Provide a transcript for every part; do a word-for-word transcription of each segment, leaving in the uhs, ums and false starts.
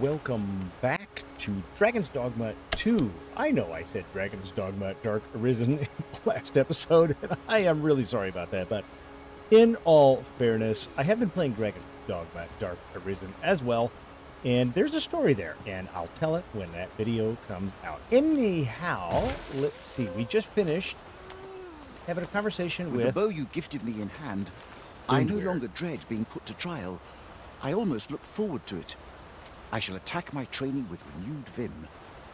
Welcome back to Dragon's Dogma two. I know I said Dragon's Dogma Dark Arisen in the last episode, and I am really sorry about that, but in all fairness, I have been playing Dragon's Dogma Dark Arisen as well, and there's a story there, and I'll tell it when that video comes out. Anyhow, let's see, we just finished having a conversation with... With the bow you gifted me in hand, Inger. I no longer dread being put to trial. I almost look forward to it. I shall attack my training with renewed vim.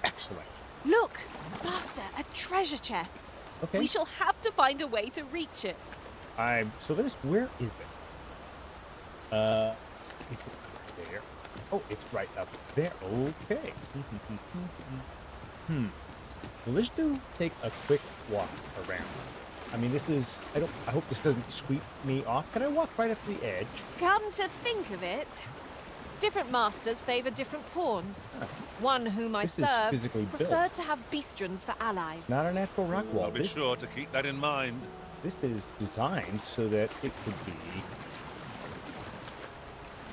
Excellent. Look, master, a treasure chest. Okay. We shall have to find a way to reach it. I'm so this. Where is it? Uh, it's right there. Oh, it's right up there. Okay. hmm. Well, let's do take a quick walk around. I mean, this is, I don't, I hope this doesn't sweep me off. Can I walk right up to the edge? Come to think of it, different masters favor different pawns. Huh. One whom I serve preferred to have Beastrons for allies. Not a natural rock wall. I'll be this, sure to keep that in mind. This is designed so that it could be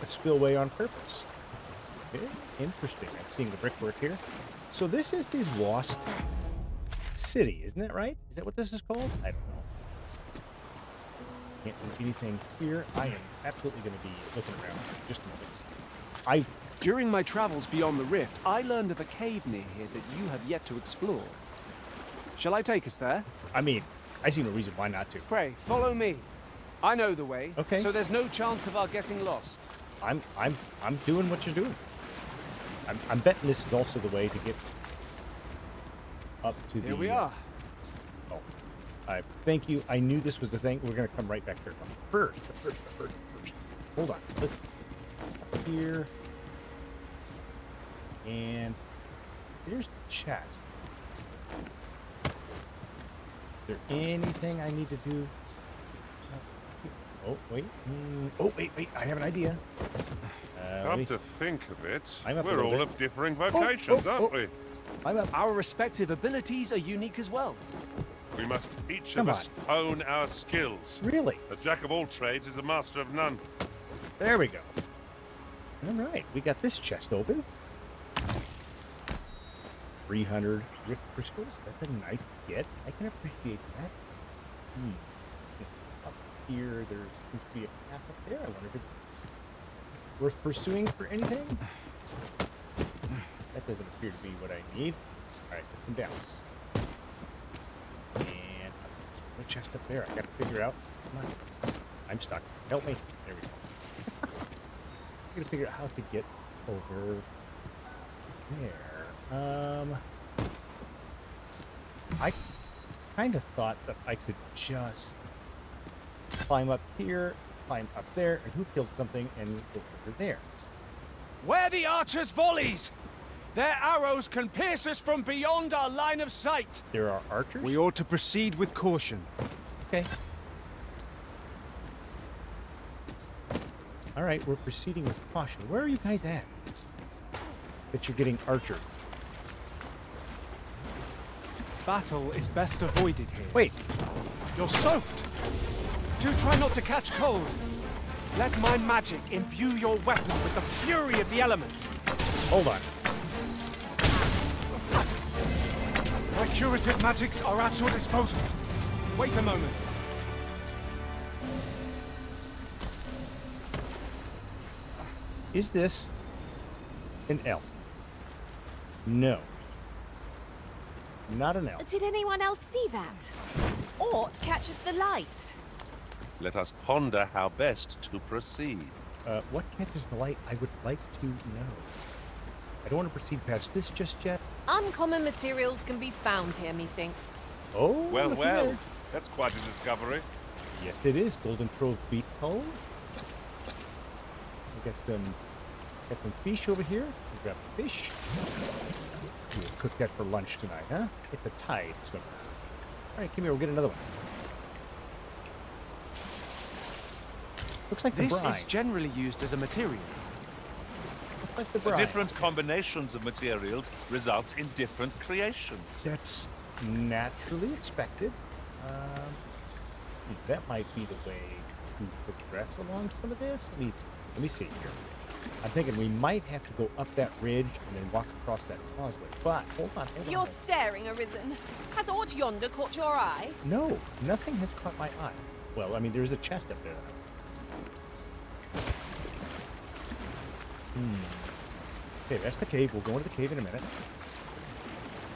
a spillway on purpose. Okay. Interesting. I'm seeing the brickwork here. So this is the Lost City, isn't that right? Is that what this is called? I don't know. Can't do anything here. I am absolutely going to be looking around for just a moment. I... During my travels beyond the Rift, I learned of a cave near here that you have yet to explore. Shall I take us there? I mean, I see no reason why not to. Pray, follow me. I know the way, okay. So there's no chance of our getting lost. I'm, I'm, I'm doing what you're doing. I'm, I'm betting this is also the way to get up to the... Here we are. Oh, I thank you. I knew this was the thing. We're going to come right back here. First, first, first, first. Hold on. Let's here. And here's the chat. Is there anything I need to do? Oh, wait. Mm. Oh, wait, wait. I have an idea. Uh, Come to think of it, we're all of differing vocations, oh, oh, aren't oh. we? I'm up. Our respective abilities are unique as well. We must each Come of on. us own our skills. Really? A jack of all trades is a master of none. There we go. All right, we got this chest open. three hundred Rift crystals. That's a nice get. I can appreciate that. Hmm. Up here, there seems to be a path up there. I wonder if it's worth pursuing for anything. That doesn't appear to be what I need. All right, let's come down. And the chest up there. I got to figure out. Come on. I'm stuck. Help me. There we go. To figure out how to get over there. Um, I kind of thought that I could just climb up here, climb up there, and who killed something and go over there. Where the archers' volleys! Their arrows can pierce us from beyond our line of sight. There are archers? We ought to proceed with caution. Okay. All right, we're proceeding with caution. Where are you guys at? That you're getting archer. Battle is best avoided here. Wait. You're soaked. Do try not to catch cold. Let my magic imbue your weapon with the fury of the elements. Hold on. My curative magics are at your disposal. Wait a moment. Is this an elf? No. Not an elf. Did anyone else see that? Aught catches the light. Let us ponder how best to proceed. Uh, what catches the light? I would like to know. I don't want to proceed past this just yet. Uncommon materials can be found here, methinks. Oh, well, well. There. That's quite a discovery. Yes, it is. Golden pearl beet toll. Get some, get some fish over here. We'll grab the fish. We'll cook that for lunch tonight, huh? It's a tide swimmer. All right, come here. We'll get another one. Looks like the brine. This is generally used as a material. Looks like the brine. The different combinations of materials result in different creations. That's naturally expected. Um, that might be the way to progress along some of this. Let me. Let me see here. I'm thinking we might have to go up that ridge and then walk across that causeway. But hold on, hold on. You're staring, Arisen. Has aught yonder caught your eye? No, nothing has caught my eye. Well, I mean, there is a chest up there. Hmm. Okay, that's the cave. We'll go into the cave in a minute.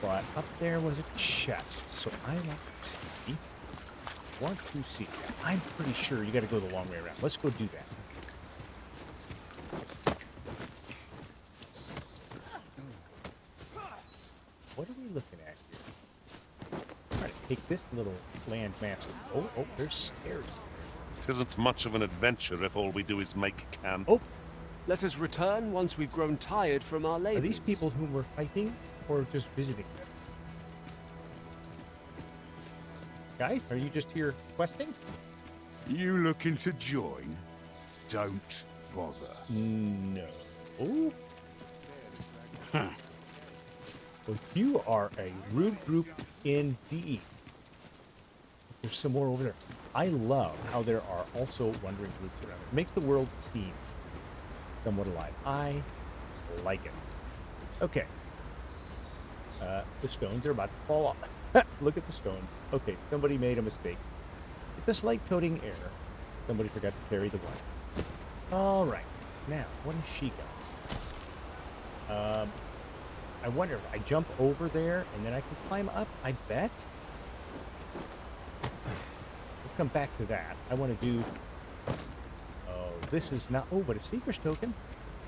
But up there was a chest, so I want to see. Want to see? I'm pretty sure you got to go the long way around. Let's go do that. What are we looking at here? All right, take this little land mass. Oh, oh, there's stairs. It isn't much of an adventure if all we do is make camp. Oh, let us return once we've grown tired from our labors. Are these people whom we're fighting or just visiting them? Guys, are you just here questing? You looking to join? Don't bother. No. Oh. Huh. Well, you are a rude group indeed. There's some more over there. I love how there are also wandering groups around. It makes the world seem somewhat alive. I like it. Okay. Uh, the stones are about to fall off. Look at the stones. Okay, somebody made a mistake. It's a slight coding error. Somebody forgot to carry the one. All right. Now, what has she got? Um... I wonder if I jump over there and then I can climb up, I bet. Let's come back to that. I want to do... Oh, this is not... Oh, but a Seeker's Token.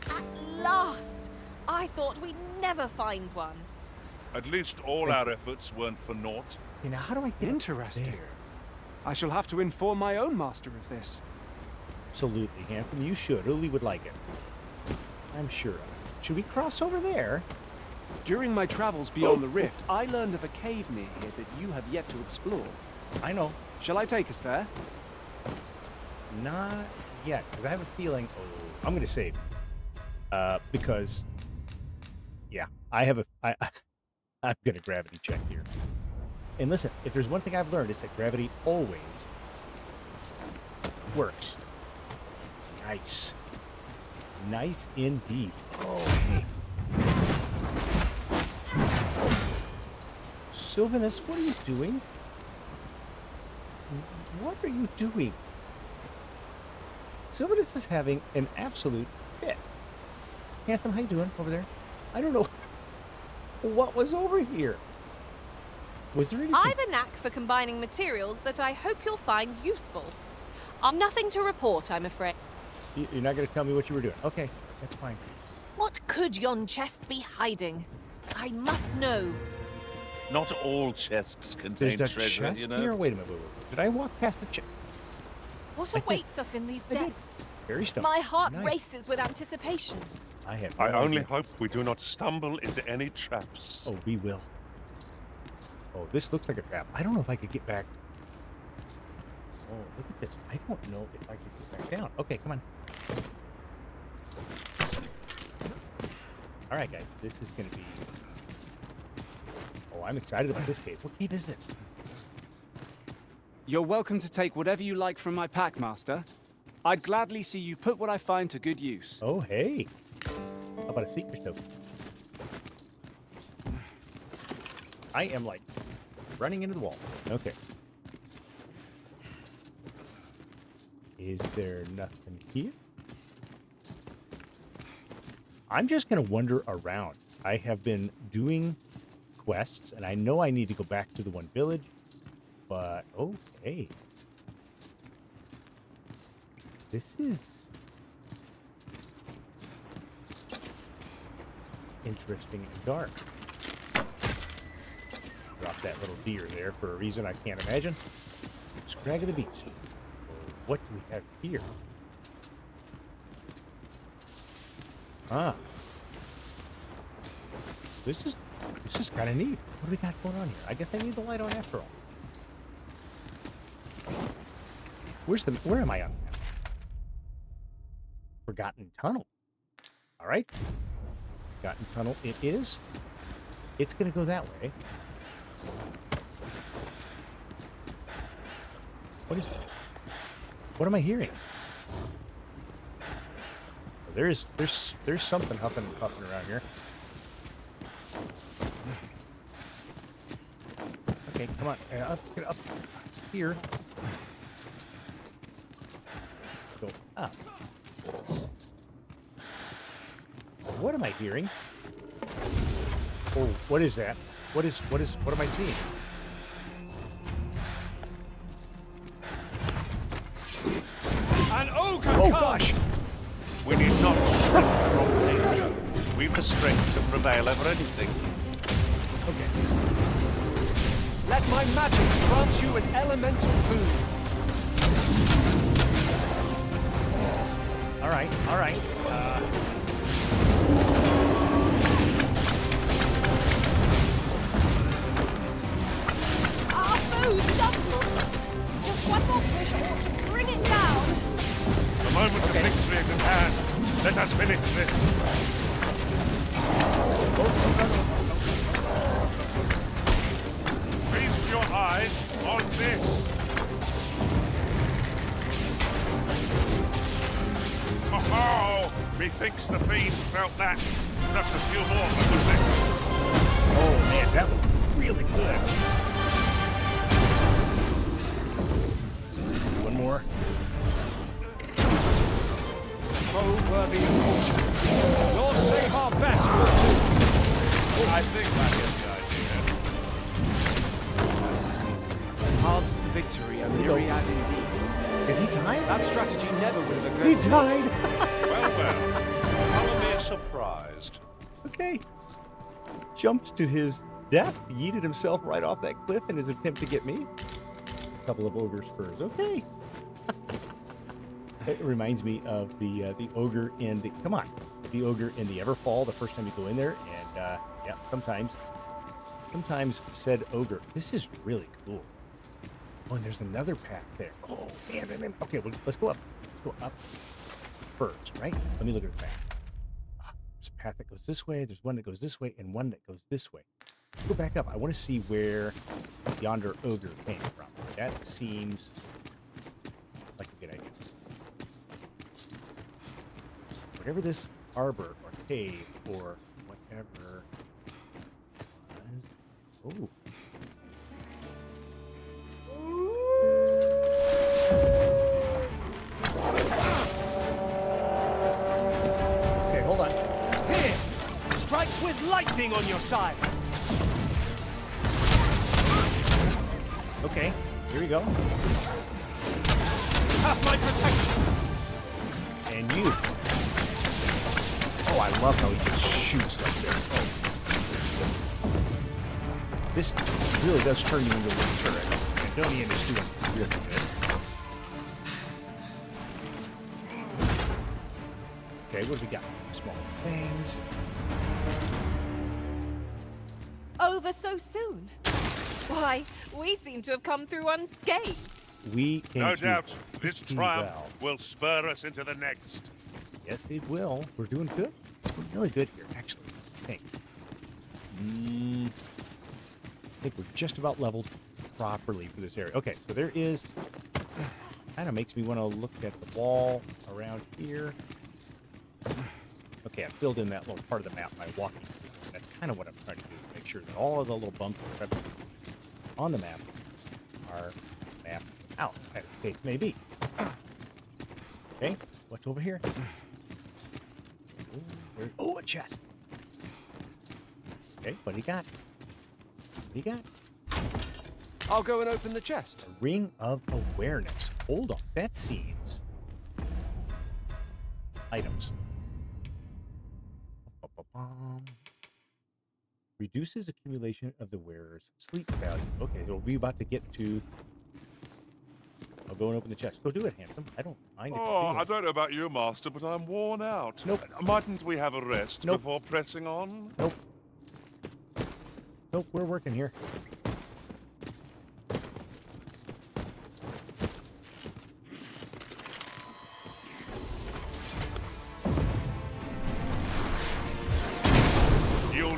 At last! I thought we'd never find one. At least all our efforts weren't for naught. You know, how do I get Interesting. There? I shall have to inform my own master of this. Absolutely, Handsome. You should. Uli would like it. I'm sure of it. Should we cross over there? During my travels beyond the Rift, I learned of a cave near here that you have yet to explore. I know. Shall I take us there? Not yet, because I have a feeling... Oh, I'm going to save. Uh, because... Yeah, I have a... I, I, I'm going to gravity check here. And listen, if there's one thing I've learned, it's that gravity always works. Nice. Nice indeed. Oh, Sylvanus, what are you doing? What are you doing? Sylvanus is having an absolute fit. Handsome, how you doing over there? I don't know what was over here. Was there anything? I've a knack for combining materials that I hope you'll find useful. I've nothing to report, I'm afraid. You're not going to tell me what you were doing. Okay, that's fine. What could yon chest be hiding? I must know. Not all chests contain treasure, chest you know. Here? Wait a minute, wait, wait. Did I walk past the chest? What I awaits us in these depths? Very stuff. My heart nice. races with anticipation. I have. No I idea. only hope we do not stumble into any traps. Oh, we will. Oh, this looks like a trap. I don't know if I could get back. Oh, look at this. I don't know if I could get back down. Okay, come on. All right, guys. This is going to be. Oh, I'm excited about this cave. What cave is this? You're welcome to take whatever you like from my pack, Master. I'd gladly see you put what I find to good use. Oh, hey. How about a secret token? I am, like, running into the wall. Okay. Is there nothing here? I'm just going to wander around. I have been doing... quests, and I know I need to go back to the one village, but okay. This is interesting and dark. Drop that little deer there for a reason I can't imagine. Scrag of the Beast. What do we have here? Ah. This is This is kind of neat. What do we got going on here? I guess I need the light on after all. Where's the... Where am I on now? Forgotten Tunnel. All right. Forgotten Tunnel it is. It's going to go that way. What is... What am I hearing? There's there's there's something huffing and puffing around here. Okay, come on, uh, up, get up here. Go up. What am I hearing? Oh, what is that? What is what is what am I seeing? An ogre! Oh gosh! We need not shrink from danger. We must strength to prevail over anything. Okay. Let my magic grant you an elemental boon. All right, all right. Uh, Our foe stumbles. Just one more push will bring it down. The moment of victory is at hand. Let us finish this. Feast your eyes on this. Oh, methinks the fiend felt that. Just a few more, was it? Oh man, that was really good. One more. Oh, worthy of fortune. Lord, save our best. I think that is the idea. Halves the victory, a myriad indeed. Did he die? That strategy never would have occurred. He died. Well, well. Surprised. Okay. Jumped to his death, yeeted himself right off that cliff in his attempt to get me. A couple of ogre spurs. Okay. It reminds me of the uh, the ogre in the come on, the ogre in the Everfall. The first time you go in there, and uh, yeah, sometimes, sometimes said ogre. This is really cool. Oh, and there's another path there. Oh man, man, man. Okay, well, let's go up. Let's go up first, right? Let me look at the path. Path that goes this way, there's one that goes this way, and one that goes this way. Let's go back up. I want to see where yonder ogre came from. That seems like a good idea. Whatever this arbor or cave or whatever was. Oh. With lightning on your side. Okay, here we go. Have my protection. And you. Oh, I love how he just shoots like this. This really does turn you into a turret. Brandonian is doing really good. Okay, what do we got? Small things. Over so soon? Why, we seem to have come through unscathed. We came no doubt this triumph well. will spur us into the next. Yes, it will. We're doing good. We're really good here, actually. I think. Mm, I think we're just about leveled properly for this area. Okay, so there is. Kind of makes me want to look at the wall around here. Okay, I filled in that little part of the map by walking. That's kind of what I'm trying to do, to make sure that all of the little bumps on the map are mapped out, as the case may be. Okay, what's over here? Ooh, oh, a chest! Okay, what do you got? What do you got? I'll go and open the chest. A ring of awareness. Hold on, that seems... Items. Um... Reduces accumulation of the wearer's sleep value. Okay, so we're about to get to... I'll go and open the chest. Go do it, Handsome. I don't mind it. Oh, I don't know about you, Master, but I'm worn out. Nope. Mightn't we have a rest nope. before pressing on? Nope. Nope, we're working here.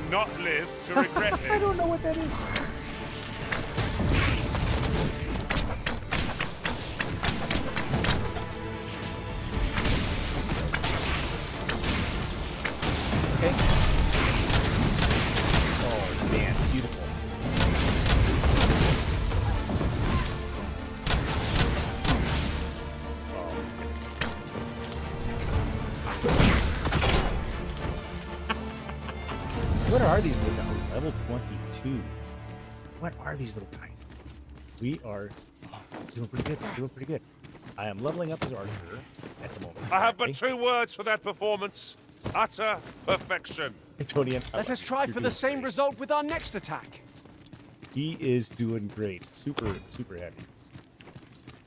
Not live to regret this. I don't know what that is. Okay. Oh, man. Beautiful. What are these little guys? Level twenty-two. What are these little guys? We are doing pretty good. Doing pretty good. I am leveling up as Archer at the moment. I have but two words for that performance. Utter perfection. Antonian, let us try for the same result with our next attack. He is doing great. Super, super happy.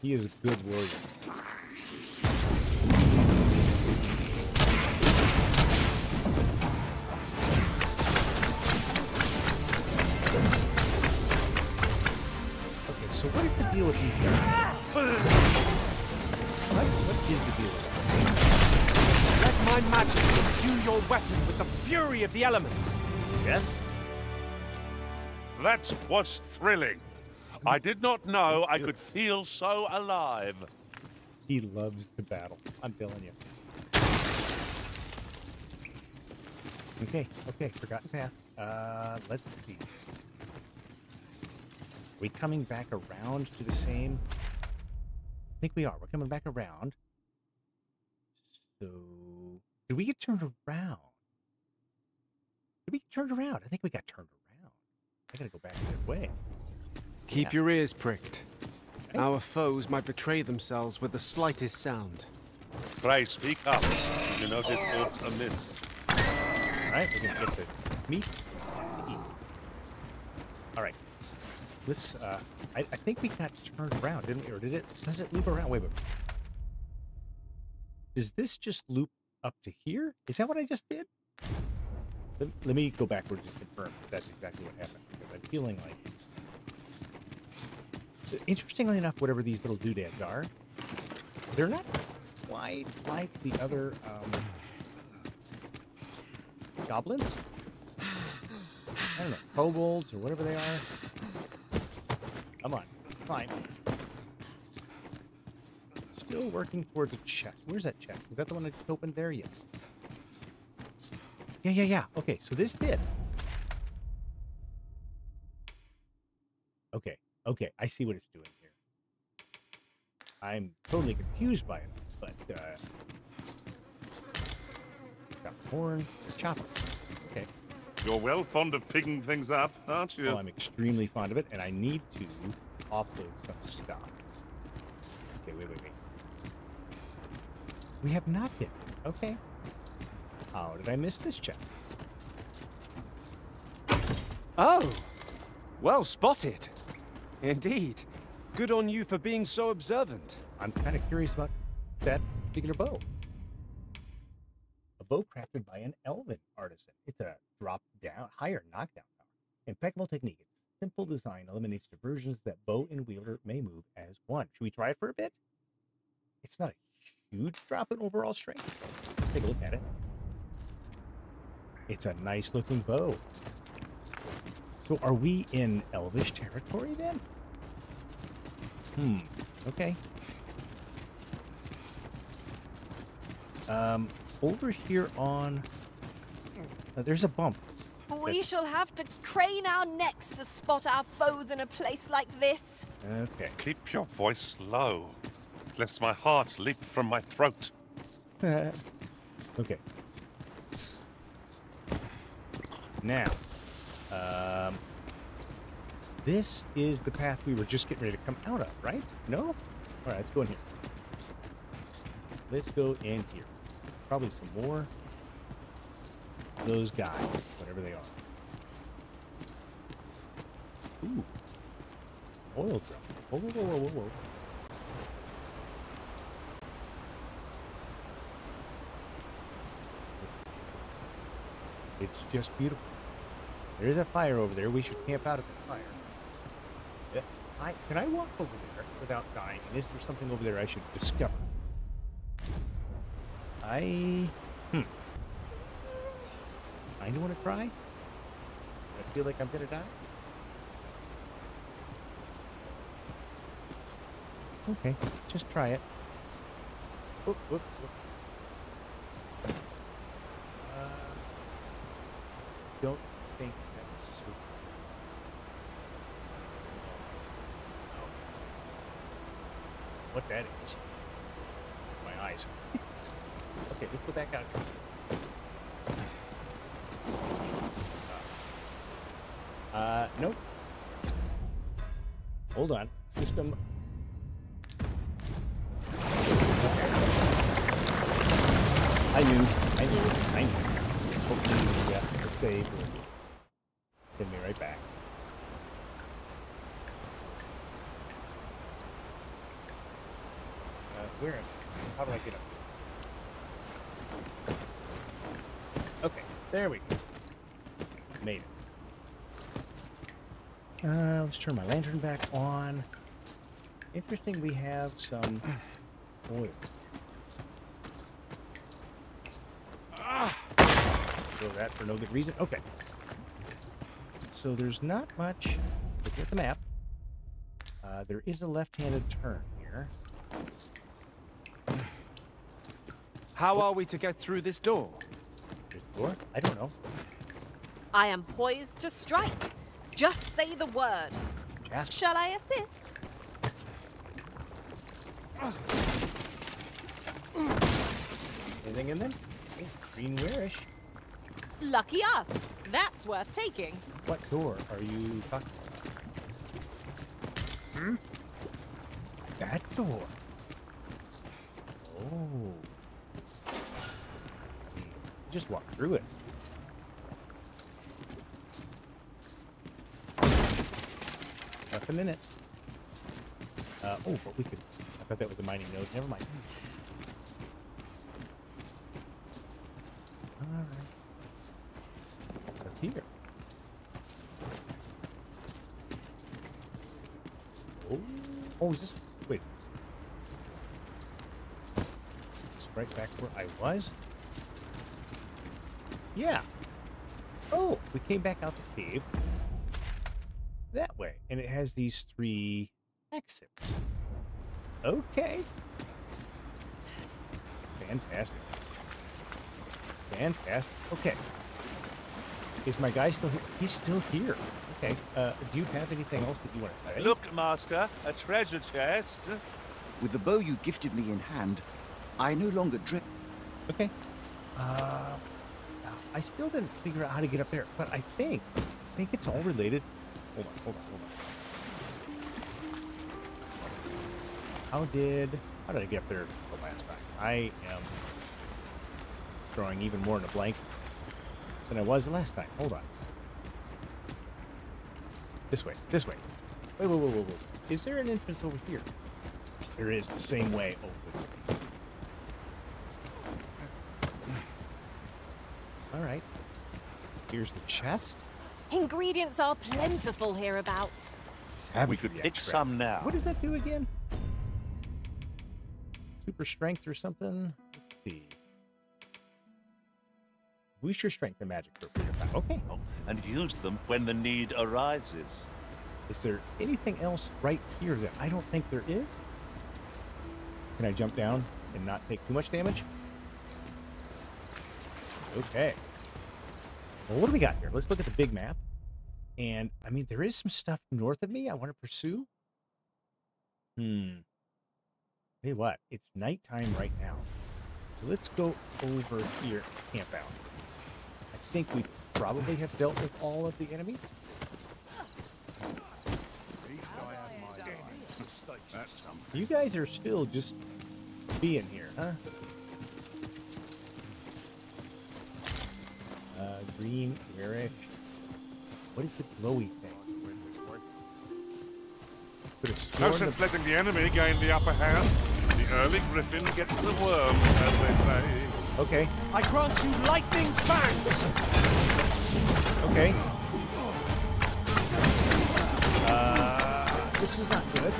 He is a good warrior. Okay, so what is the deal with these guys? What, what is the deal with them? My magic will imbue your weapon with the fury of the elements. Yes? That was thrilling. I did not know I could feel so alive. He loves to battle. I'm telling you. Okay, okay. Forgotten path. Uh, let's see. Are we coming back around to the same? I think we are. We're coming back around. So... Did we get turned around? Did we get turned around? I think we got turned around. I gotta go back that way. Keep yeah. your ears pricked. Okay. Our foes might betray themselves with the slightest sound. Pray, speak up. You notice aught amiss. Alright, we're gonna get the meat. Alright. Let's, uh, I, I think we got turned around, didn't we? Or did it, does it loop around? Wait, wait. Does this just loop up to here? Is that what I just did? Let, let me go backwards and confirm if that's exactly what happened, because I'm feeling like... Interestingly enough, whatever these little doodads are, they're not quite like the other um, goblins? I don't know, kobolds or whatever they are. Come on, fine. Still working towards a check. Where's that check? Is that the one I just opened there? Yes. Yeah, yeah, yeah. Okay, so this did. Okay, okay. I see what it's doing here. I'm totally confused by it, but, uh... Got the horn. They're chopping. Okay. You're well fond of picking things up, aren't you? Oh, I'm extremely fond of it, and I need to offload some stuff. Okay, wait, wait, wait. We have not hit. Okay. How did I miss this check? Oh! Well spotted. Indeed. Good on you for being so observant. I'm kind of curious about that particular bow. A bow crafted by an elven artisan. It's a drop-down, higher knockdown power. Impeccable technique. Its simple design eliminates diversions that bow and wielder may move as one. Should we try it for a bit? It's not a huge drop in overall strength. Let's take a look at it. It's a nice looking bow. So are we in elvish territory then? Hmm. Okay. Um, over here on... Uh, there's a bump. We That's... shall have to crane our necks to spot our foes in a place like this. Okay. Keep your voice low, lest my heart leap from my throat. Okay. Now, um, this is the path we were just getting ready to come out of, right? No? All right, let's go in here. Let's go in here. Probably some more. Those guys, whatever they are. Ooh. Oil drum. Whoa, whoa, whoa, whoa, whoa. It's just beautiful. There is a fire over there. We should camp out at the fire. Yeah. I, can I walk over there without dying? And is there something over there I should discover? I... Hmm. I don't want to cry. I feel like I'm gonna die. Okay, just try it. Whoop, whoop, whoop. Uh, don't think that's super. No. What that is. My eyes. Okay, let's go back out. Uh, nope. Hold on. System. I knew. I knew. I knew. Hopefully we got the save and send me right back. Uh, where am I? How do I get up? Okay. There we go. Made it. Uh, let's turn my lantern back on. Interesting, we have some oil. Ah! Throw that for no good reason. Okay. So there's not much. Looking at the map, uh, there is a left-handed turn here. How oh. are we to get through this door? There's a door? I don't know. I am poised to strike. Just say the word. Jasper. Shall I assist? Anything in there? Green wearish. Lucky us. That's worth taking. What door are you talking about? Hmm? That door. Oh. Just walk through it. A minute. Uh, oh, but we could. I thought that was a mining node. Never mind. All right. What's here? Oh, oh, is this? Wait. It's right back where I was. Yeah. Oh, we came back out the cave. That way, and it has these three exits. Okay. Fantastic. Fantastic. Okay. Is my guy still here? He's still here. Okay. Uh, do you have anything else that you want to say? Look, Master, a treasure chest. With the bow you gifted me in hand, I no longer dread. Okay. Uh, I still didn't figure out how to get up there, but I think, I think it's all related. Hold on, hold on, hold on. How did... How did I get up there the last time? I am drawing even more in a blank than I was the last time. Hold on. This way, this way. Wait, wait, wait, wait, wait. Is there an entrance over here? There is, the same way. Oh, all right. Here's the chest. Ingredients are plentiful hereabouts. We could pick some now. What does that do again? Super strength or something? Let's see. Boost your strength and magic for a period of time. Okay. Oh, and use them when the need arises. Is there anything else right here that I don't think there is? Can I jump down and not take too much damage? Okay. Well, what do we got here? Let's look at the big map. And, I mean, there is some stuff north of me I want to pursue. Hmm. Hey, what? It's nighttime right now. So let's go over here and camp out. I think we probably have dealt with all of the enemies. You guys are still just being here, huh? Uh, green, garish. What is the glowy thing? No sense the... letting the enemy gain the upper hand. The early griffin gets the worm, as they say. Okay. I grant you lightning's fangs! Okay. Uh, this is not good.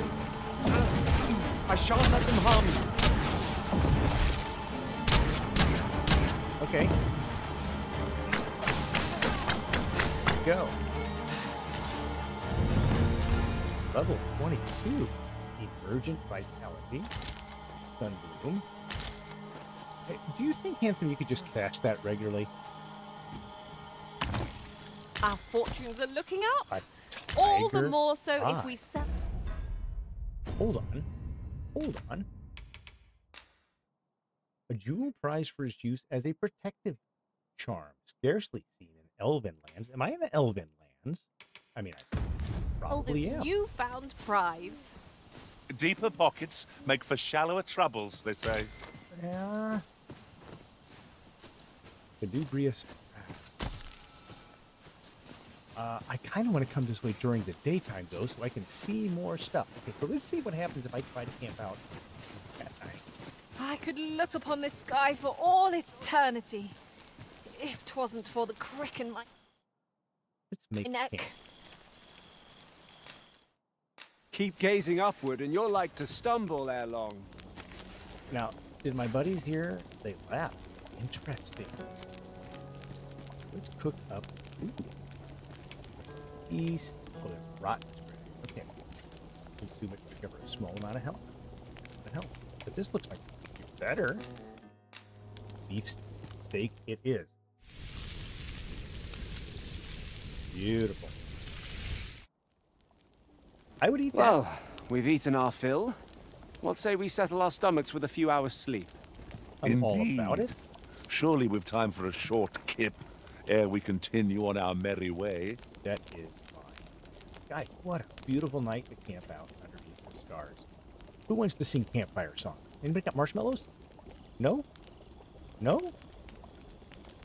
I shan't let them harm you. Okay. Go. Level twenty-two. Emergent Vitality. Sunbloom. Hey, do you think, Handsome, you could just catch that regularly? Our fortunes are looking up. All the more so ah. if we sell. Hold on. Hold on. A jewel prized for its use as a protective charm. Scarcely seen in elven lands. Am I in the elven lands? I mean, I probably am. Hold this newfound prize. Deeper pockets make for shallower troubles, they say. Yeah. Cadubrius. Uh, I kind of want to come this way during the daytime, though, so I can see more stuff. Okay, so let's see what happens if I try to camp out at night. I could look upon this sky for all eternity, if 'twasn't for the crick in my let's make neck. Camp. Keep gazing upward, and you're like to stumble ere long. Now, did my buddies here? They laughed. Interesting. Let's cook up. Ooh. East. Oh, there's rotten. Okay. Let's do it to cover a small amount of health. Help. But this looks like it's better. Beef steak it is. Beautiful. I would eat well, that. Well, we've eaten our fill. What say we settle our stomachs with a few hours' sleep? I'm Indeed. All about it. Surely we've time for a short kip ere we continue on our merry way. That is fine. Guys, what a beautiful night to camp out underneath the stars. Who wants to sing campfire song? Anybody got marshmallows? No? No?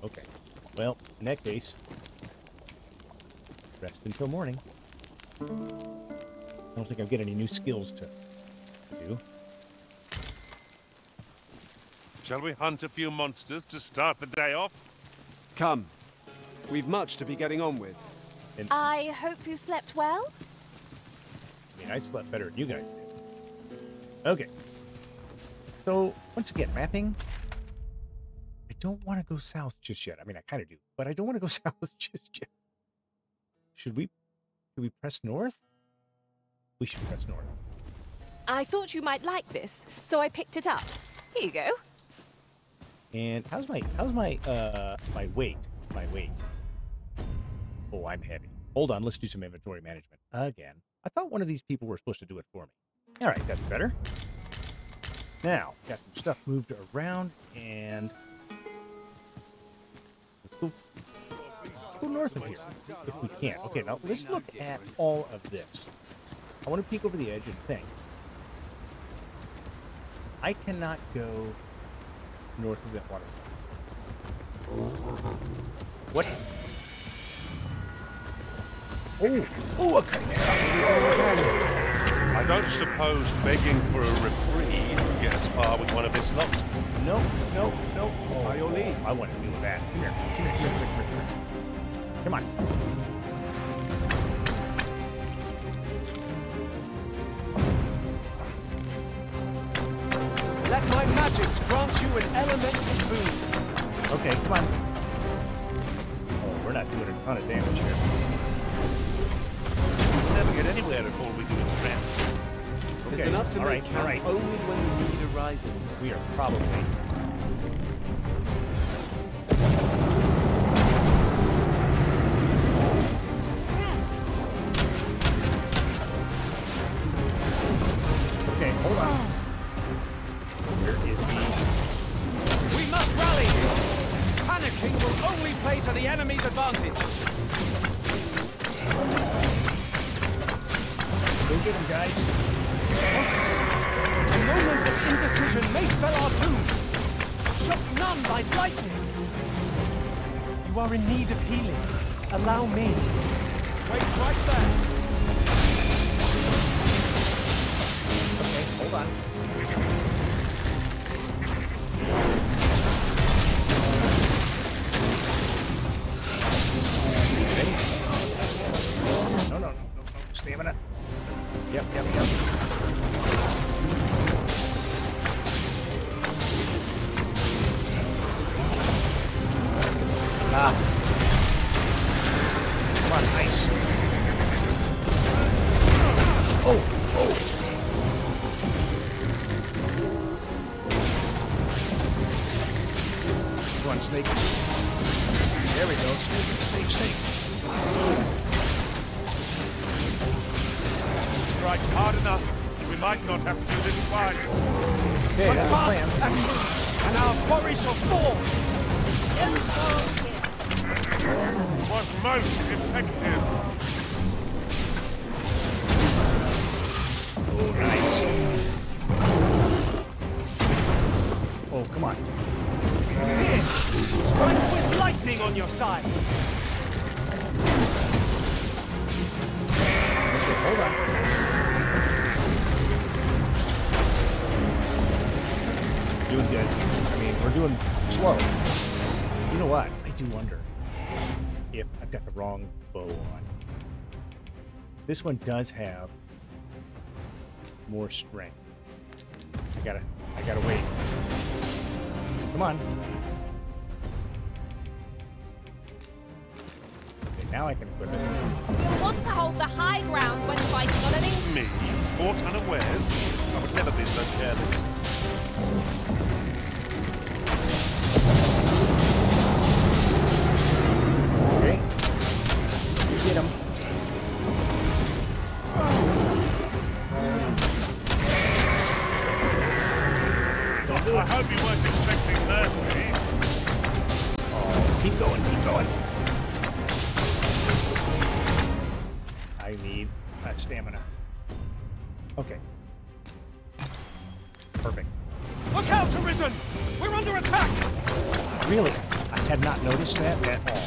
Okay. Well, in that case, rest until morning. I don't think I've got any new skills to do. Shall we hunt a few monsters to start the day off? Come. We've much to be getting on with. And I hope you slept well. I mean, I slept better than you guys did. Okay. So, once again, mapping. I don't want to go south just yet. I mean, I kind of do, but I don't want to go south just yet. Should we? Should we press north? We should press north. I thought you might like this, so I picked it up. Here you go. And how's my how's my uh my weight? My weight. Oh, I'm heavy. Hold on, let's do some inventory management again. I thought one of these people were supposed to do it for me. All right, that's better. Now, got some stuff moved around, and let's go, let's go north of here if we can. Okay, now let's look at all of this. I want to peek over the edge and think. I cannot go north of that waterfall. What? Oh, oh, okay. I don't suppose begging for a reprieve will get us far with one of its lots. No, no, no. Oh, I'll leave. I want to deal with that. Come here. Come here, come here, come here. Come on. Let my magics grant you an elemental boon. Okay, come on. Oh, we're not doing a ton of damage here. Never get anywhere if all we do is rest. Okay. There's enough to all make right, right. only when the need arises. We are probably. Okay, hold on. Where is he? We must rally! Panicking will only play to the enemy's advantage. Go get him, guys. Focus. A moment of indecision may spell our doom. Shock none by lightning. You are in need of healing. Allow me. Wait right there. Okay, hold on. Ready? No, no, no, no, no. Stamina. Yep, yep, yep. Ah. Come on, ice. Oh, oh. Come on, snake. There we go. Snake, snake, snake. Strike hard enough, we might not have to do this twice. Okay, that's the plan. Action, and our quarry shall fall. It was most effective. All right. Oh, come on. Strike with lightning on your side. Okay, hold on. Doing good. I mean, we're doing slow. You know what? I do wonder if I've got the wrong bow on. This one does have more strength. I gotta, I gotta wait. Come on. Okay, now I can equip it. You'll want to hold the high ground when fighting on an enemy. Me? Caught unawares? I would never be so careless. Okay. You get him. Oh, I hope you weren't expecting. Keep going, keep going. I need that stamina. Okay. Perfect. Look out, Arisen! We're under attack! Really? I had not noticed that at all.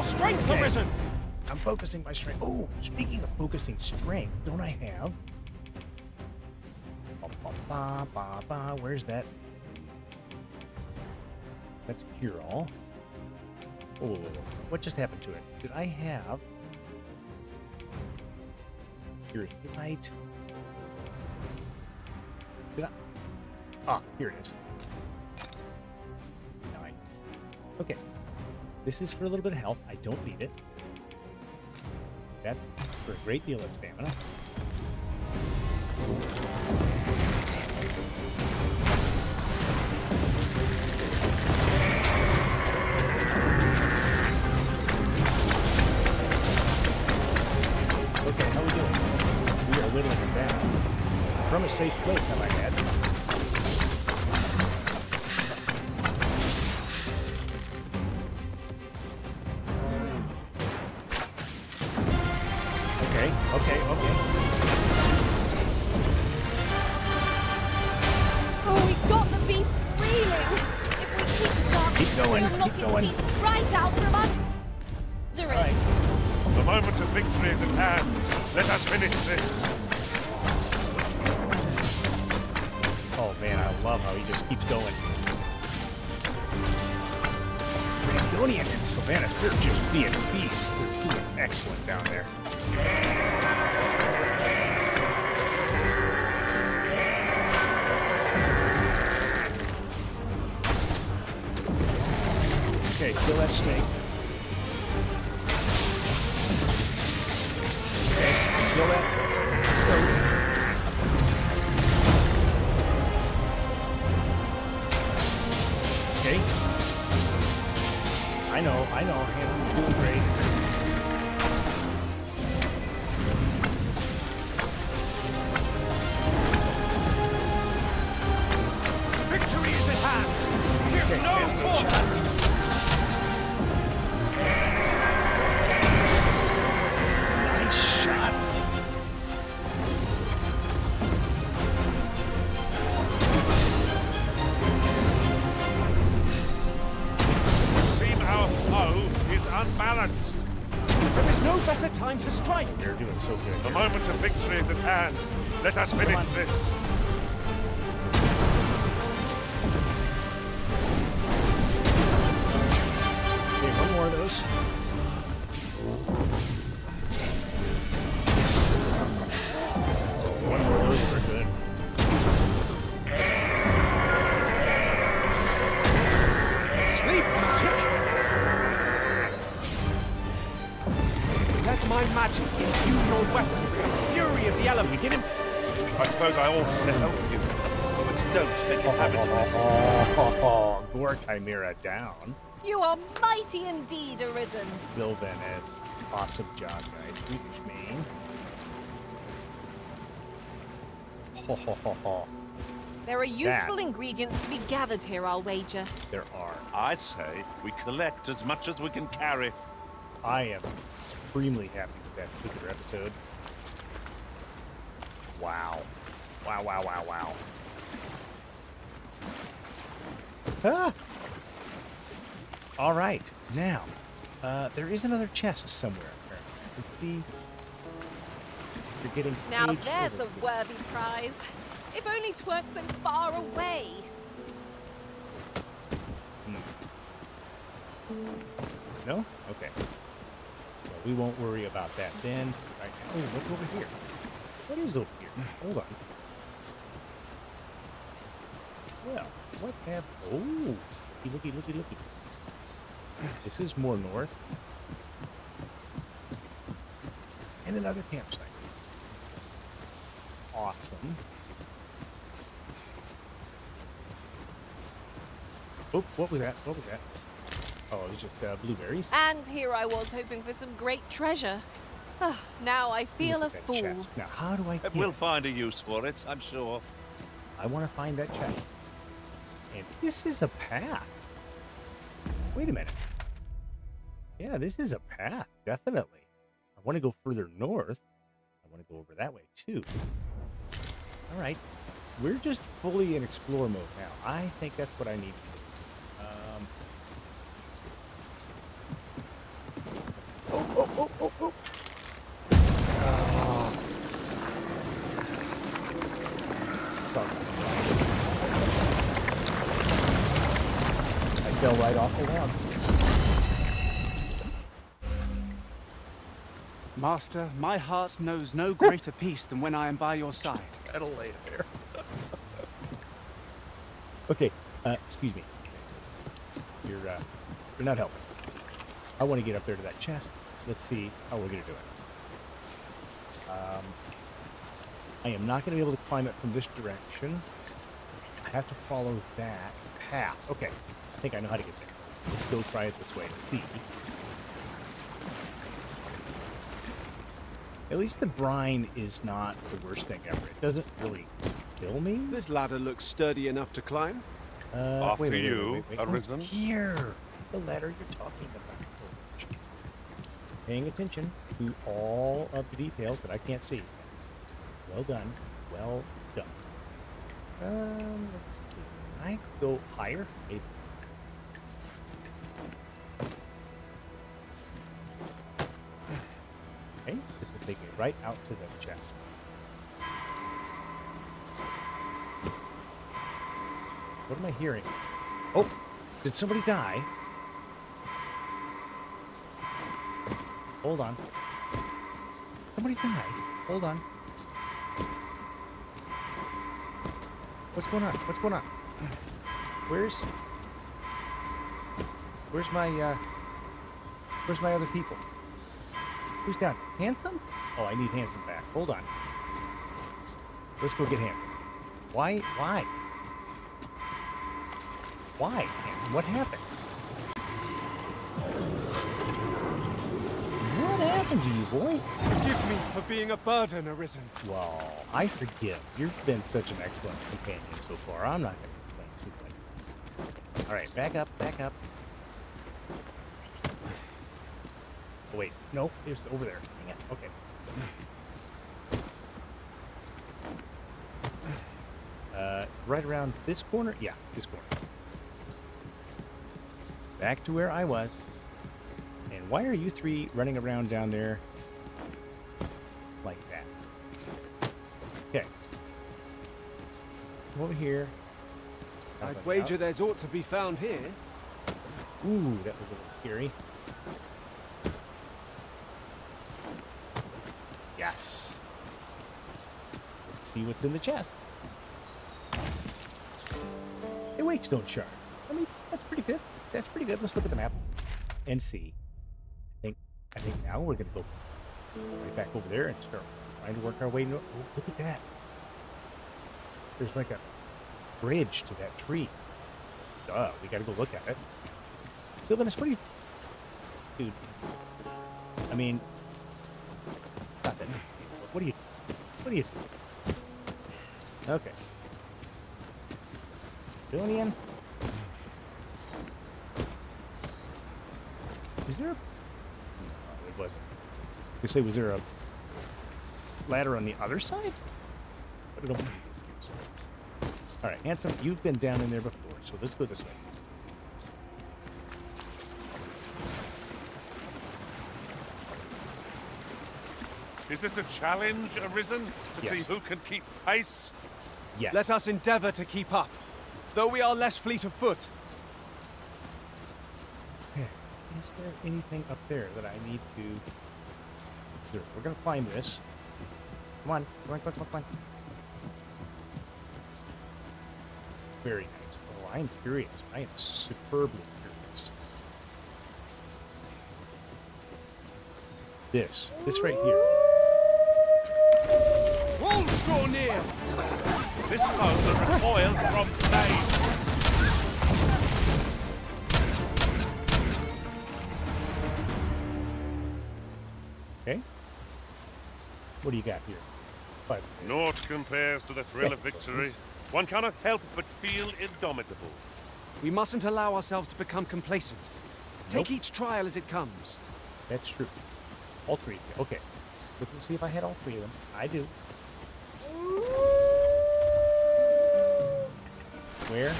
Strength, okay. Arisen! I'm focusing my strength. Oh, speaking of focusing strength, don't I have... Ba, ba, ba, ba, ba. Where's that? That's cure all. Oh, what just happened to it? Did I have... Cure light? Did I... Ah, here it is. Nice. Okay. This is for a little bit of health. I don't need it. That's for a great deal of stamina. Okay, how are we doing? We are whittling it down. From a safe place, I might add. Sleep, tick. magic, inhuman weaponry, fury of the elements. Him. I suppose I ought to help you, but don't make inhabitants. Oh, oh, oh, oh, oh. Gore Chimera down. You are mighty indeed, Arisen. Sylvanus. Awesome job, guys. Swedish man. Ho, ho, ho, ho. There are useful that. ingredients to be gathered here, I'll wager. There are. I say we collect as much as we can carry. I am extremely happy with that particular episode. Wow. Wow, wow, wow, wow. Ah! All right. Now, uh, there is another chest somewhere. Let's see. You're getting now there's over. a worthy prize. If only twerk so far away. Hmm. No? Okay. Well, we won't worry about that then. Right now. Oh, look over here. What is over here? Hold on. Well, what have... Oh! Looky, looky, looky. This is more north. And another campsite. Awesome. Oh, what was that? What was that? Oh, it was just uh, blueberries. And here I was hoping for some great treasure. Oh, now I feel a fool. Chest. Now, how do I... We'll find a use for it, I'm sure. I want to find that chest. And this is a path. Wait a minute. Yeah, this is a path, definitely. I want to go further north. I want to go over that way, too. All right. We're just fully in explore mode now. I think that's what I need to do. Oh, oh, oh, oh, oh. Uh, I fell right off the wall. Master, my heart knows no greater peace than when I am by your side. That'll lay there. Okay, uh, excuse me. You're, uh, you're not helping. I want to get up there to that chest. Let's see how we're going to do it. Um, I am not going to be able to climb it from this direction. I have to follow that path. Okay, I think I know how to get there. Let's go try it this way and see. At least the brine is not the worst thing ever. It doesn't really kill me. This ladder looks sturdy enough to climb. Uh, Off wait, to wait, you, wait, wait, wait. Arisen. Here, the ladder you're talking about. Paying attention to all of the details that I can't see. Well done. Well done. Um, let's see. Can I go higher? Maybe. Okay, this will take me right out to the chest. What am I hearing? Oh, did somebody die? Hold on. Somebody died. Hold on. What's going on? What's going on? Where's... Where's my, uh... Where's my other people? Who's down? Handsome? Oh, I need Handsome back. Hold on. Let's go get Handsome. Why? Why? Why, Handsome? What happened? What happened to you, boy? Forgive me for being a burden, Arisen. Well, I forgive. You've been such an excellent companion so far. I'm not going to complain too much. All right, back up, back up. Oh, wait, no, it's over there. Hang on. Okay. Uh, right around this corner? Yeah, this corner. Back to where I was. And why are you three running around down there like that? Okay. Over here. I'd wager out. There's ought to be found here. Ooh, that was a little scary. Yes. Let's see what's in the chest. It wakes don't shark. I mean, that's pretty good. That's pretty good. Let's look at the map and see. I think now we're going to go right back over there and start trying to work our way. No, oh, look at that. There's like a bridge to that tree. Duh, we gotta go look at it. Sylvanus, what are you... Dude. I mean... Nothing. What are you... What are you... Okay. Brandonian? Is there a... No, it wasn't. You say, was there a ladder on the other side? What did I want? All right, Handsome, you've been down in there before, so let's go this way. Is this a challenge arisen to yes. see who can keep pace? Yes. Let us endeavor to keep up, though we are less fleet of foot. Is there anything up there that I need to do? We're going to climb this. Come on, come on, come on, come on. Very nice. Oh, I'm curious. I am superbly curious. This. This right here. Wolves draw near! This foes are recoiled from pain. Okay. What do you got here? Five. Naught compares to the thrill of victory. One cannot help but feel indomitable. We mustn't allow ourselves to become complacent. Nope. Take each trial as it comes. That's true. All three of you. Okay. Let's see if I had all three of them. I do. Where?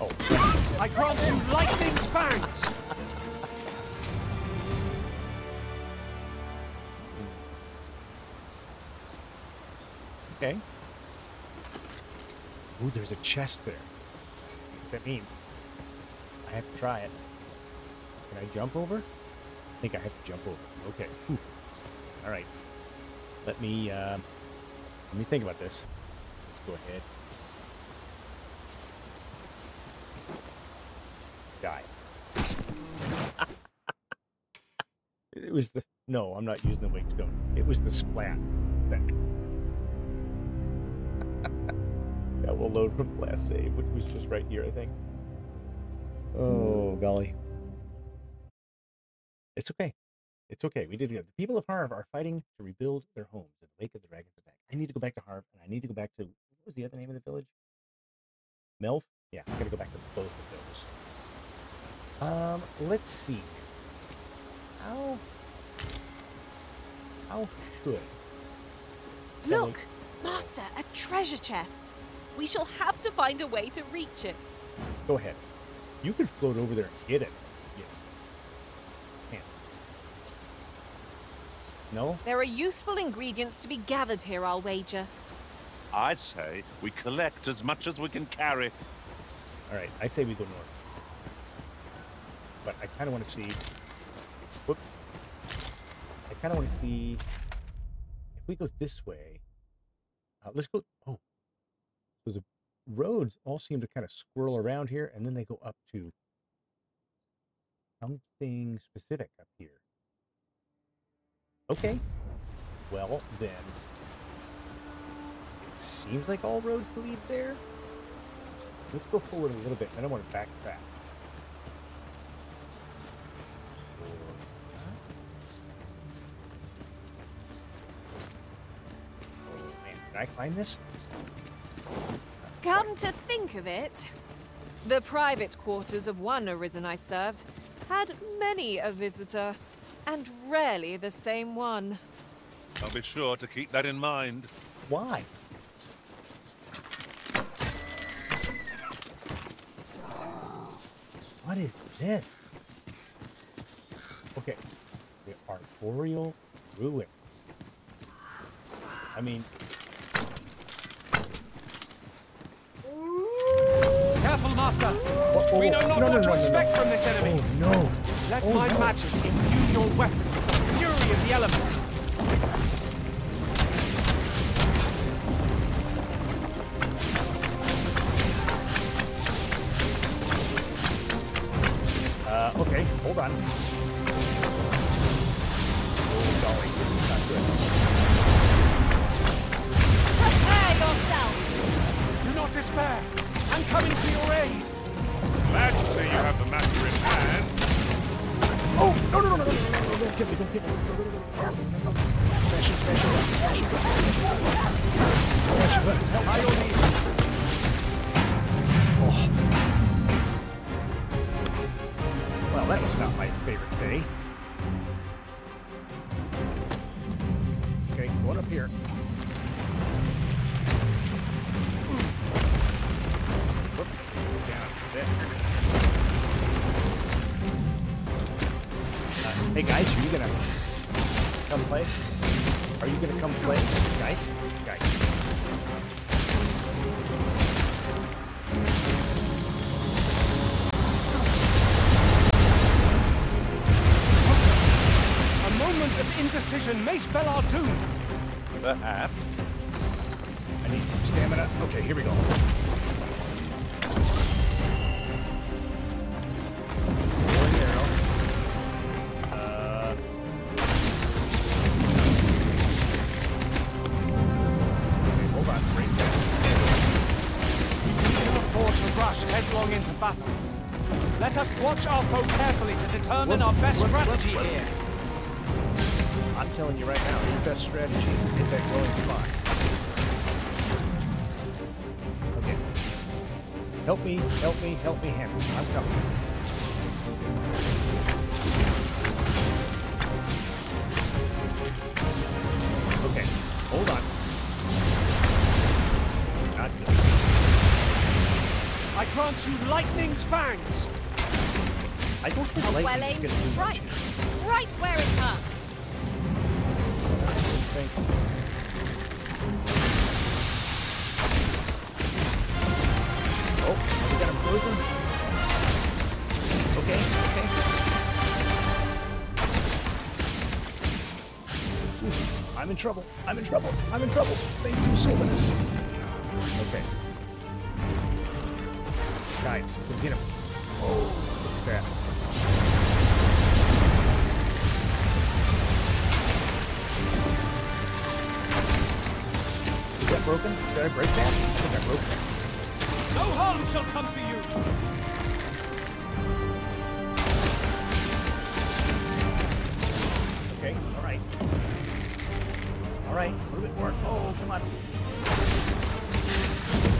Oh. I grant you lightning's fangs! Okay. Ooh, there's a chest there. That means I have to try it. Can I jump over? I think I have to jump over. Okay. Ooh. All right. Let me uh, let me think about this. Let's go ahead. Die. It was the no. I'm not using the winged stone. It was the splat thing. That will load from the last save, which was just right here, I think. Oh, golly. It's okay. It's okay. We did good. The people of Harv are fighting to rebuild their homes in the wake of the dragon's attack. I need to go back to Harv, and I need to go back to... What was the other name of the village? Melf? Yeah, I'm going to go back to both of those. Um, let's see. How... How should... Look! Master, a treasure chest! We shall have to find a way to reach it. Go ahead. You can float over there and get it. Yeah. Can't. No? There are useful ingredients to be gathered here, I'll wager. I say we collect as much as we can carry. All right, I say we go north. But I kind of want to see... Whoops. I kind of want to see... If we go this way... Uh, let's go... Oh. So the roads all seem to kind of swirl around here, and then they go up to something specific up here. Okay. Well, then, it seems like all roads lead there. Let's go forward a little bit. I don't want to backtrack. Oh, man. Did I climb this? Come to think of it, the private quarters of one Arisen I served had many a visitor, and rarely the same one. I'll be sure to keep that in mind. Why? What is this? Okay, the Arboreal Ruin. I mean... Careful, Master! Oh, oh, we know not no, what no, to no, expect no. from this enemy! Oh, no! Let oh, my no. magic imbue your weapon! Fury of the elements! Uh, okay, hold on. sorry, this is not good. Prepare yourself! Do not despair! I'm coming to your aid! Glad to see you have the matter in hand. Oh, no, no, no, no, no, no, no, don't kill me, don't kill me. Special, special, special, special. Special, help, I don't need it. Oh. Well, that was not my favorite day. Okay, one up here. Whoop, down there. Uh, hey guys, are you gonna come play? Are you gonna come play? Guys? Guys. Of indecision may spell our doom. Perhaps. I need some stamina. Okay, here we go. One arrow. Uh. Okay, hold on. Break down. We can afford to rush headlong into battle. Let us watch our foe carefully to determine what, our best what, strategy what, what, here. I'm telling you right now, your best strategy is to get that glowing spot. Okay. Help me, help me, help me handle it. I'm coming. Okay, hold on. Not good. I grant you lightning's fangs! I don't think lightning's well gonna do right. Much. Right where it hurts! Thank you. Oh, we got him frozen. Okay, okay. Ooh, I'm in trouble. I'm in trouble. I'm in trouble. Thank you, Sylvanus. Okay. Guys, go get him. Oh, look at that. Broken? Did I break that? I think I broke that. No harm shall come to you! Okay, alright. Alright, a little bit more. Oh, come on.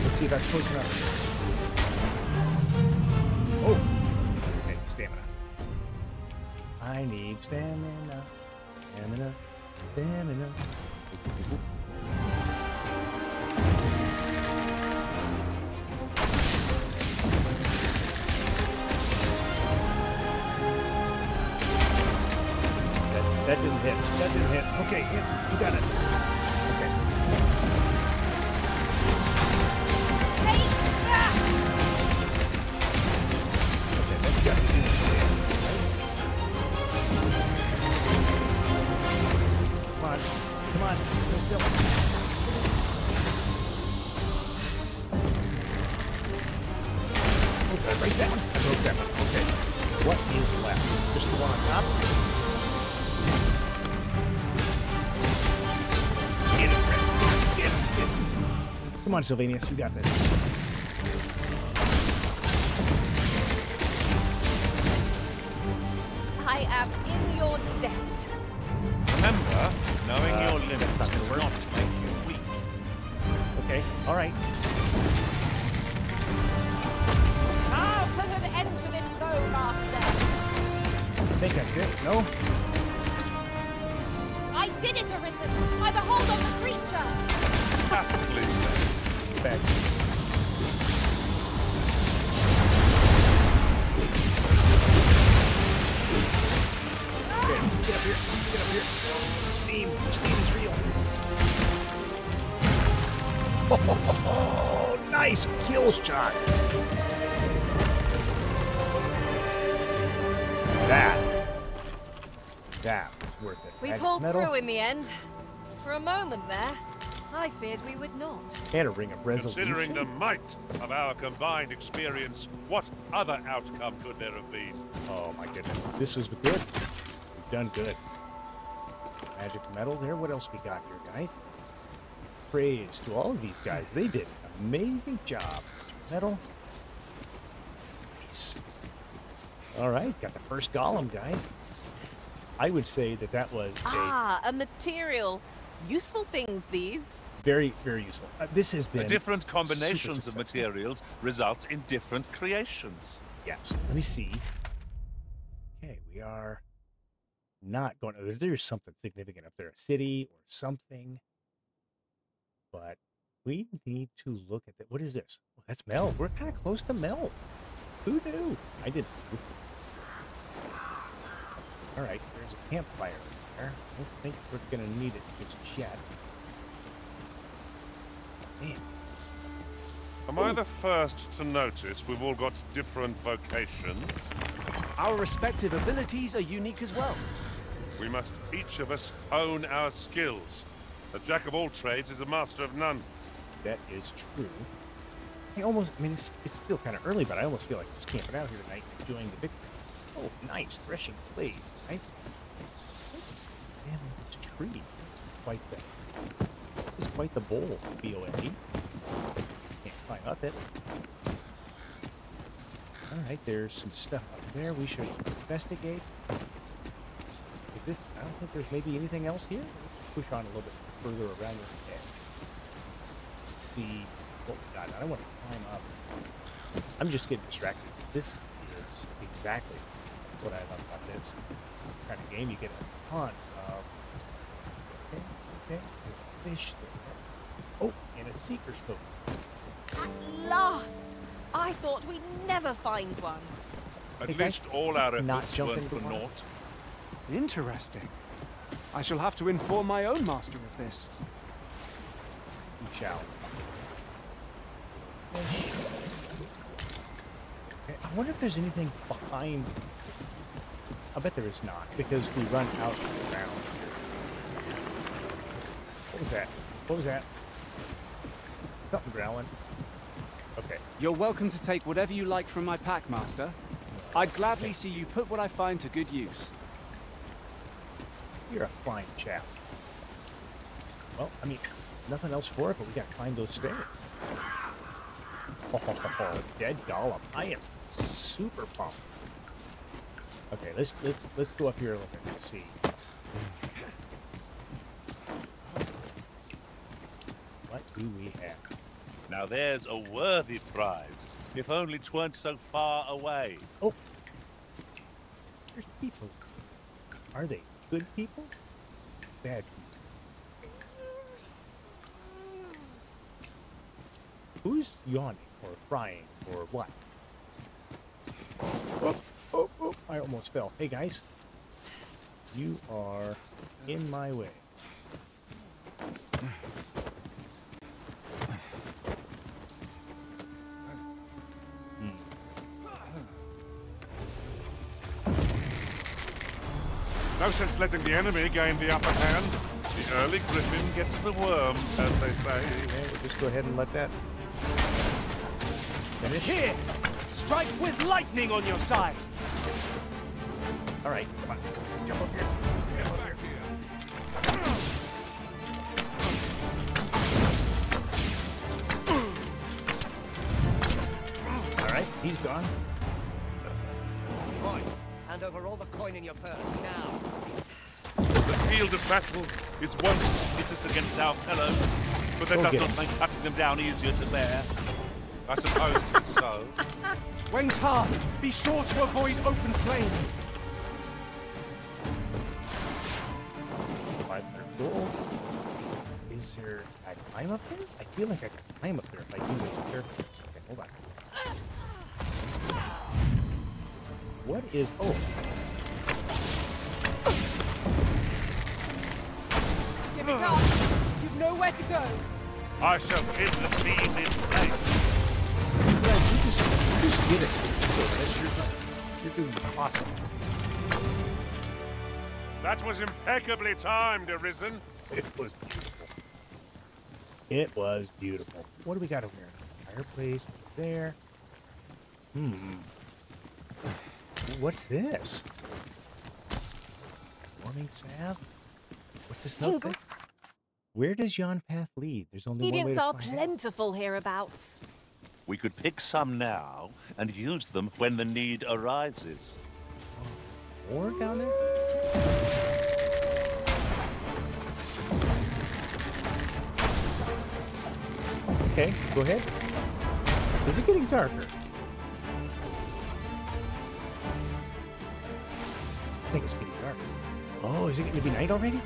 Let's see if that's close enough. Oh! Okay, stamina. I need stamina. Stamina. Stamina. That didn't hit. That didn't hit. Okay, it's, you got it. Okay. Take that! Okay, that's got to do it. Come on. Come on. Go still. Oh, did I break that one? I broke that one. Okay. What is left? Just the one on top? Come on, Sylvanus, you got this. I am in your debt. Remember, knowing uh, your limits does not make you weak. Okay, all right. I'll put an end to this foe, master. I think that's it, no? I did it, Arisen, by the hold of the creature. Happily so. Back. Ah! Okay, get up here, get up here. Steam, steam is real. Oh, ho, ho, ho. Nice kill shot. That, that was worth it. We pulled through in the end. For a moment there, I feared we would not. Had a ring of resolution. Considering the might of our combined experience, what other outcome could there have been? Oh my goodness, this was good. We've done good. magic metal there. What else we got here, guys? Praise to all of these guys. They did an amazing job. Metal. Nice. All right, got the first golem, guys. I would say that that was a... Ah, a material. Useful things, these. Very, very useful. Uh, this has been... The different combinations of materials result in different creations. Yes. Let me see. Okay, we are not going... To, there's something significant up there. A city or something. But we need to look at that. What is this? Oh, that's Melf. We're kind of close to Melf. Who knew? I did. All right, there's a campfire there. I don't think we're going to need it just yet. Man. Am Ooh. I the first to notice we've all got different vocations? Our respective abilities are unique as well. We must each of us own our skills. A jack of all trades is a master of none. That is true. I almost, I mean, it's, it's still kind of early, but I almost feel like just camping out here tonight and enjoying the victory. Oh, nice. Threshing blade. Right? Let's examine this tree. Quite the, this is quite the bowl, B O A. Can't climb up it. All right, there's some stuff up there we should investigate. Is this, I don't think there's maybe anything else here. Let's push on a little bit further around this edge. Let's see. Oh, God, I don't want to climb up. I'm just getting distracted. This is exactly what I love about this kind of game. You get a ton of okay, okay, fish there. Oh, and a seeker's boat. At last! I thought we'd never find one. At hey, least all our efforts were for naught. Interesting. I shall have to inform my own master of this. You shall. Okay, I wonder if there's anything behind. I bet there is not, because we run out of ground. What was that? What was that? Something growling. Okay. You're welcome to take whatever you like from my pack, Master. I'd gladly okay. see you put what I find to good use. You're a fine chap. Well, I mean, nothing else for it, but we gotta climb those stairs. Oh, dead golem. I am super pumped. Okay, let's let's let's go up here a little bit and see. What do we have? Now there's a worthy prize. If only 'tweren't so far away. Oh, there's people. Are they good people? Bad people. Who's yawning or crying or what? Oh. Oh, oh, I almost fell. Hey, guys. You are in my way. Hmm. No sense letting the enemy gain the upper hand. The early griffin gets the worm, as they say. Okay, we'll just go ahead and let that finish. Here! Strike with lightning on your side! All right, come on. Jump up here. Jump up here. All right, he's gone. Boy, hand over all the coin in your purse now. The field of battle is one that pits us against our fellows, but that okay. does not make cutting them down easier to bear. I suppose it's so. When tarred, be sure to avoid open flame. Gold. Is there a climb up there? I feel like I can climb up there if I do this carefully. Okay, hold on. What is oh? Give it up! You've nowhere to go. I shall hit the fiend in place. Glad you just you just get it. You're doing awesome. That was impeccably timed, Arisen. It was beautiful. It was beautiful. What do we got over here? Fireplace over there. Hmm. What's this? Warming salve? What's this note thing? Where does yon path lead? There's only Medians one way to are plentiful out. Hereabouts. We could pick some now and use them when the need arises. Oh, or down there? Okay, go ahead. Is it getting darker? I think it's getting dark. Oh, is it going to be night already?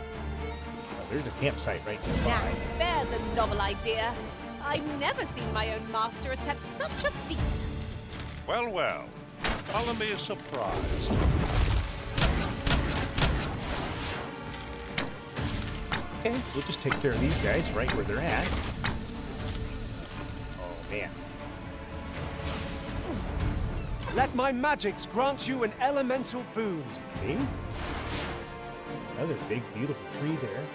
Oh, there's a campsite right there. Now, there's a novel idea. I've never seen my own master attempt such a feat. Well, well. Follow me a surprise. Okay, we'll just take care of these guys right where they're at. Man. Let my magics grant you an elemental boon. See? Another big, beautiful tree there.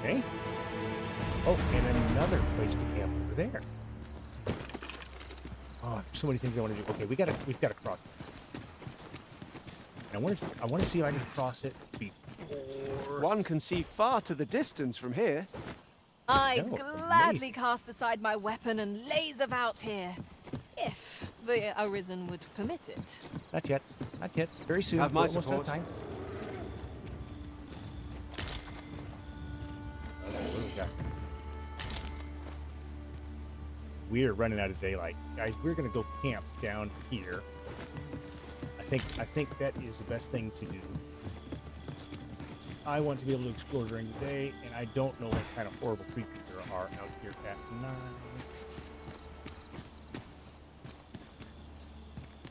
Okay. Oh, and another place to camp over there. Oh, so many things I want to do. Okay, we gotta, we've got to cross it. I want to, I want to see if I can cross it. Before. One can see far to the distance from here. I'd oh, gladly amazing. cast aside my weapon and laze about here, if the Arisen would permit it. Not yet. Not yet. Very soon. Have my support. Time. Okay, what do we got? We're running out of daylight, guys. We're gonna go camp down here. I think. I think that is the best thing to do. I want to be able to explore during the day, and I don't know what kind of horrible creatures there are out here at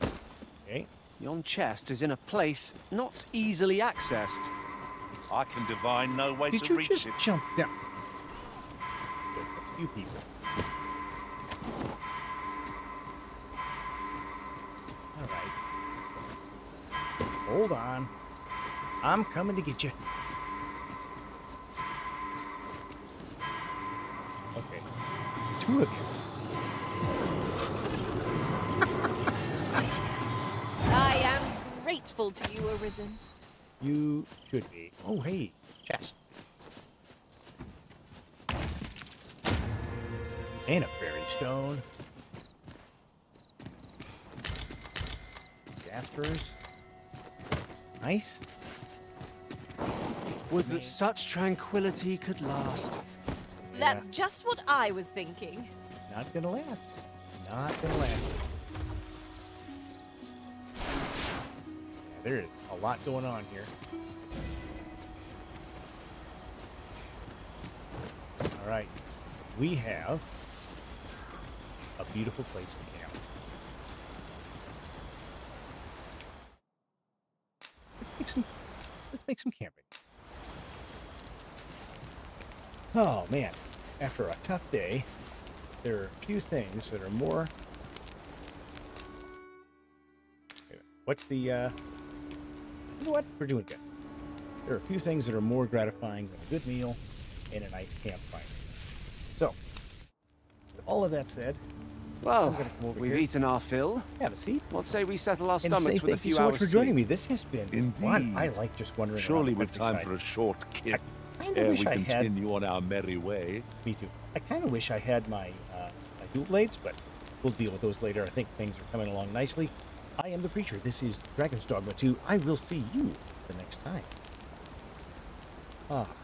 night. Okay. Yon chest is in a place not easily accessed. I can divine no way Did to reach it. Did you just jump down? A few people. All right. Hold on. I'm coming to get you. Okay. Two of you. I am grateful to you, Arisen. You should be. Oh, hey, chest. And a fairy stone. Jaspers. Nice. Would that such tranquility could last. That's yeah. just what I was thinking. Not gonna last. Not gonna last. Yeah, there is a lot going on here. All right, we have a beautiful place to camp. Let's make some. Let's make some camping. Oh man, after a tough day, there are a few things that are more... What's the, uh... You know what? We're doing good. There are a few things that are more gratifying than a good meal and a nice campfire. So, with all of that said... Well, we've here. eaten our fill. Have a seat. What say we settle our and stomachs say, with a few hours Thank you so much for sleep. joining me. This has been Indeed. one I like just wondering Surely we've time for a short kick. Ere we I continue had... on our merry way. Me too. I kind of wish I had my, uh, my dual blades, but we'll deal with those later. I think things are coming along nicely. I am the Preacher. This is Dragon's Dogma two. I will see you the next time. Ah.